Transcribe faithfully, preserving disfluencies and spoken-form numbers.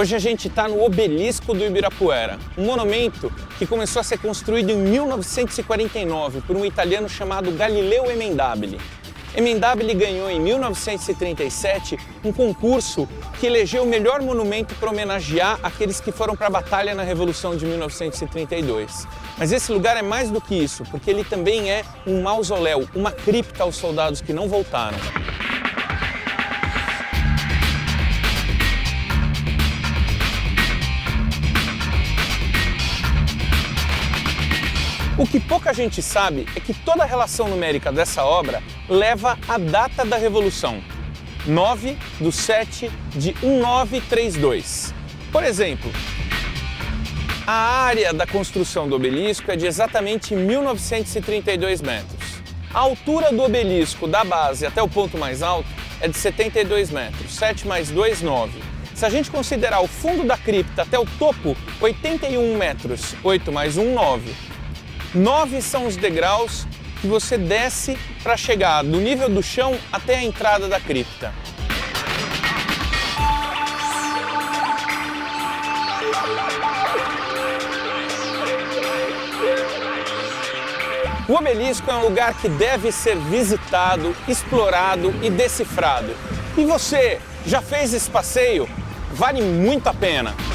Hoje a gente está no Obelisco do Ibirapuera, um monumento que começou a ser construído em mil novecentos e quarenta e nove por um italiano chamado Galileo Emendabili. Emendabili ganhou em mil novecentos e trinta e sete um concurso que elegeu o melhor monumento para homenagear aqueles que foram para a batalha na Revolução de mil novecentos e trinta e dois. Mas esse lugar é mais do que isso, porque ele também é um mausoléu, uma cripta aos soldados que não voltaram. O que pouca gente sabe é que toda a relação numérica dessa obra leva a data da Revolução, nove de sete de mil novecentos e trinta e dois. Por exemplo, a área da construção do obelisco é de exatamente mil novecentos e trinta e dois metros. A altura do obelisco, da base até o ponto mais alto, é de setenta e dois metros, sete mais dois, nove. Se a gente considerar o fundo da cripta até o topo, oitenta e um metros, oito mais um, nove. Nove são os degraus que você desce para chegar do nível do chão até a entrada da cripta. O obelisco é um lugar que deve ser visitado, explorado e decifrado. E você, já fez esse passeio? Vale muito a pena!